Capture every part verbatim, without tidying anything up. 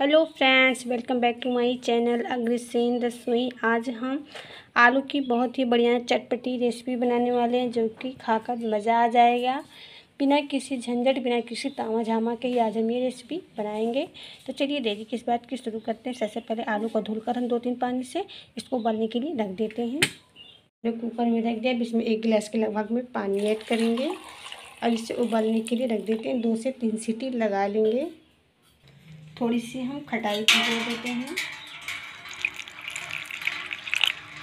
Hello friends, welcome back to my channel Agrasen Rasoi. आज हम आलू की बहुत ही बढ़िया चटपटी रेसिपी बनाने वाले हैं जो कि खाकर मज़ा आ जाएगा। बिना किसी झंझट, बिना किसी तामा झामा के ही आज हम ये रेसिपी बनाएंगे। तो चलिए देरी किस बात की, शुरू करते हैं। सबसे पहले आलू को धुलकर हम दो तीन पानी से इसको उबालने के लिए रख देते हैं। जो कुकर में रख दिया, इसमें एक गिलास के लगभग में पानी ऐड करेंगे और इसे उबालने के लिए रख देते हैं। दो से तीन सीटी लगा लेंगे। थोड़ी सी हम खटाई की दे देते हैं।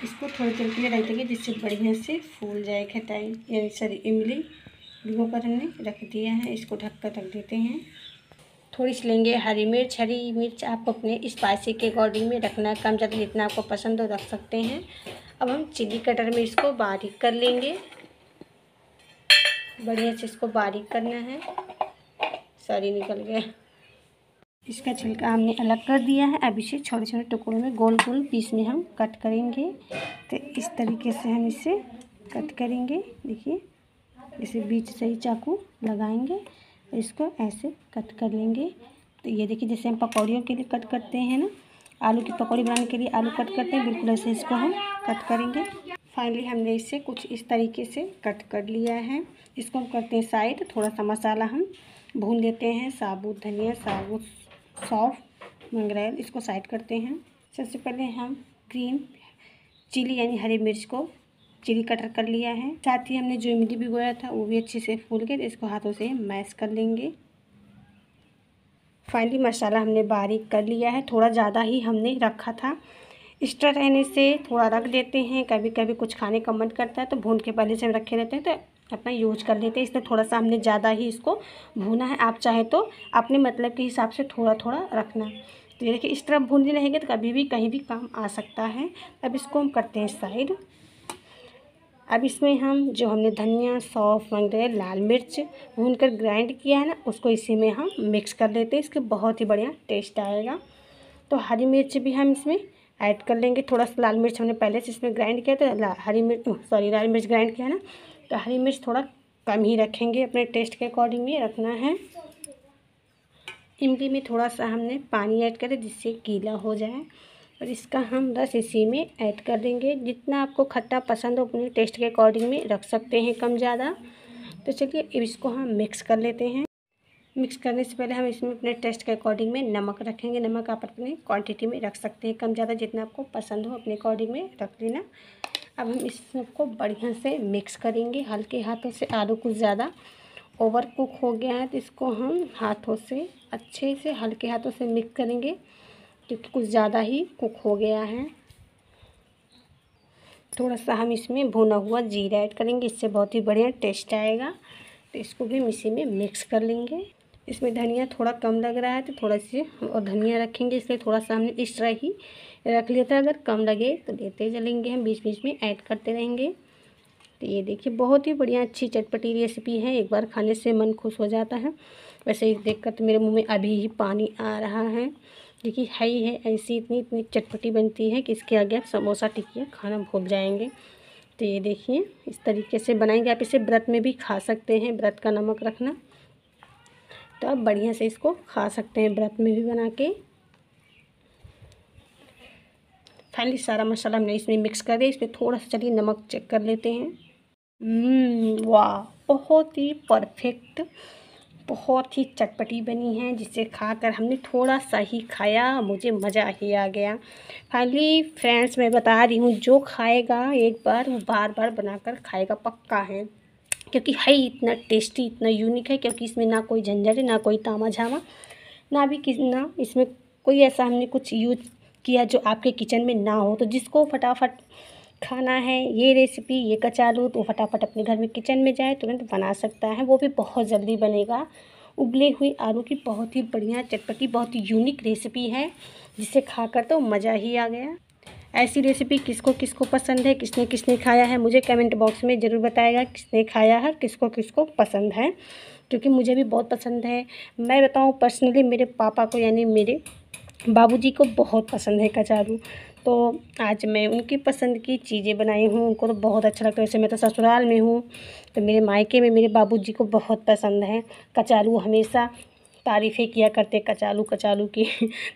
इसको थोड़ी देर के लिए रख देंगे जिससे बढ़िया से फूल जाए खटाई, यानी सॉरी इमली। भिगो कर हमने रख दिया है, इसको ढककर रख देते हैं। थोड़ी सी लेंगे हरी मिर्च। हरी मिर्च आपको अपने स्पाइसी के अकॉर्डिंग में रखना, कम ज़्यादा जितना आपको पसंद हो रख सकते हैं। अब हम चिली कटर में इसको बारीक कर लेंगे। बढ़िया से इसको बारीक करना है। सॉरी, निकल गया। इसका छिलका हमने अलग कर दिया है। अब इसे छोटे छोटे टुकड़ों में गोल गोल पीस में हम कट करेंगे। तो इस तरीके से हम इसे कट करेंगे। देखिए, इसे बीच से ही चाकू लगाएंगे, इसको ऐसे कट कर लेंगे। तो ये देखिए, जैसे हम पकौड़ियों के लिए कट करते हैं ना, आलू की पकौड़ी बनाने के लिए आलू कट करते हैं, बिल्कुल ऐसे इसको हम कट करेंगे। फाइनली हमने इसे कुछ इस तरीके से कट कर लिया है। इसको हम करते हैं साइड। थोड़ा सा मसाला हम भून लेते हैं, साबुत धनिया, साबुत सौंफ, मंगरेल, इसको साइड करते हैं। सबसे पहले हम ग्रीन चिली यानी हरी मिर्च को चिली कटर कर लिया है। साथ ही हमने जो इमली भिगोया था वो भी अच्छे से फूल गए। इसको हाथों से मैश कर लेंगे। फाइनली मसाला हमने बारीक कर लिया है। थोड़ा ज़्यादा ही हमने रखा था, एक्स्ट्रा रहने से थोड़ा रख देते हैं। कभी कभी कुछ खाने का मन करता है तो भून के पहले से हम रखे रहते हैं तो अपना यूज कर लेते हैं। इसलिए थोड़ा सा हमने ज़्यादा ही इसको भूना है। आप चाहे तो अपने मतलब के हिसाब से थोड़ा थोड़ा रखना। तो ये देखिए, इस तरह भूनने रहेंगे तो कभी भी कहीं भी काम आ सकता है। अब इसको हम करते हैं साइड। अब इसमें हम जो हमने धनिया, सौंफ, मंगरेल, लाल मिर्च भूनकर ग्राइंड किया है ना, उसको इसी में हम मिक्स कर लेते हैं। इसके बहुत ही बढ़िया टेस्ट आएगा। तो हरी मिर्च भी हम इसमें ऐड कर लेंगे। थोड़ा सा लाल मिर्च हमने पहले से इसमें ग्राइंड किया था। हरी मिर्च सॉरी लाल मिर्च ग्राइंड किया ना, तो हरी मिर्च थोड़ा कम ही रखेंगे, अपने टेस्ट के अकॉर्डिंग ही रखना है। इमली में थोड़ा सा हमने पानी ऐड करें जिससे गीला हो जाए, और इसका हम रस इसी में ऐड कर देंगे। जितना आपको खट्टा पसंद हो अपने टेस्ट के अकॉर्डिंग में रख सकते हैं, कम ज़्यादा। तो चलिए इसको हम मिक्स कर लेते हैं। मिक्स करने से पहले हम इसमें अपने टेस्ट के अकॉर्डिंग में नमक रखेंगे। नमक आप अपने क्वांटिटी में रख सकते हैं, कम ज़्यादा जितना आपको पसंद हो अपने अकॉर्डिंग में रख लेना। अब हम इस सबको बढ़िया से मिक्स करेंगे हल्के हाथों से। आलू कुछ ज़्यादा ओवर कुक हो गया है तो इसको हम हाथों से अच्छे से हल्के हाथों से मिक्स करेंगे, क्योंकि कुछ ज़्यादा ही कुक हो गया है। थोड़ा सा हम इसमें भुना हुआ जीरा ऐड करेंगे, इससे बहुत ही बढ़िया टेस्ट आएगा। तो इसको भी हम इसी में मिक्स कर लेंगे। इसमें धनिया थोड़ा कम लग रहा है तो थोड़ा सी और धनिया रखेंगे, इसलिए थोड़ा सा हमने एक्स्ट्रा ही रख लिया था। अगर कम लगे तो लेते चलेंगे, हम बीच बीच में ऐड करते रहेंगे। तो ये देखिए, बहुत ही बढ़िया अच्छी चटपटी रेसिपी है। एक बार खाने से मन खुश हो जाता है। वैसे ही देखकर तो मेरे मुंह में अभी ही पानी आ रहा है। देखिए, हाई है ऐसी, इतनी इतनी चटपटी बनती है कि इसके आगे आप समोसा टिकिया खाना भूल जाएंगे। तो ये देखिए, इस तरीके से बनाएंगे। आप इसे व्रत में भी खा सकते हैं, व्रत का नमक रखना, तो आप बढ़िया से इसको खा सकते हैं व्रत में भी बना के। फाइनली सारा मसाला हमने इसमें मिक्स कर दिया। इसमें थोड़ा सा चलिए नमक चेक कर लेते हैं। वाह, बहुत ही परफेक्ट, बहुत ही चटपटी बनी है, जिसे खाकर हमने थोड़ा सा ही खाया, मुझे मज़ा ही आ गया। फाइनली फ्रेंड्स, मैं बता रही हूँ, जो खाएगा एक बार वो बार बार बनाकर खाएगा, पक्का है। क्योंकि है इतना टेस्टी, इतना यूनिक है, क्योंकि इसमें ना कोई झंझट है, ना कोई तामा झामा, ना भी किस ना इसमें कोई ऐसा हमने कुछ यूज किया जो आपके किचन में ना हो। तो जिसको फटाफट खाना है ये रेसिपी, ये कचालू, तो फटाफट अपने घर में किचन में जाए, तुरंत बना सकता है। वो भी बहुत जल्दी बनेगा। उबले हुए आलू की बहुत ही बढ़िया चटपटी, बहुत ही यूनिक रेसिपी है, जिसे खाकर तो मज़ा ही आ गया। ऐसी रेसिपी किसको किसको पसंद है, किसने किसने खाया है, मुझे कमेंट बॉक्स में ज़रूर बताएगा किसने खाया है, किसको किसको पसंद है। क्योंकि मुझे भी बहुत पसंद है। मैं बताऊं, पर्सनली मेरे पापा को यानी मेरे बाबूजी को बहुत पसंद है कचालू। तो आज मैं उनकी पसंद की चीज़ें बनाई हूँ, उनको तो बहुत अच्छा लगता है। वैसे मैं तो ससुराल में हूँ, तो मेरे मायके में मेरे बाबूजी को बहुत पसंद है कचालू। हमेशा तारीफ़ें किया करते कचालू कचालू की,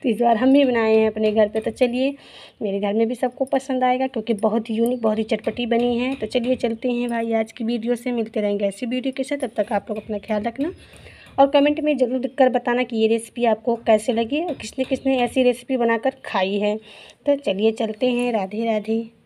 तो इस बार हम भी बनाए हैं अपने घर पे। तो चलिए मेरे घर में भी सबको पसंद आएगा क्योंकि बहुत ही यूनिक बहुत ही चटपटी बनी है। तो चलिए चलते हैं भाई, आज की वीडियो से मिलते रहेंगे ऐसी वीडियो के साथ। तब तक आप लोग अपना ख्याल रखना और कमेंट में ज़रूर लिख कर बताना कि ये रेसिपी आपको कैसे लगी और किसने किसने ऐसी रेसिपी बनाकर खाई है। तो चलिए चलते हैं, राधे राधे।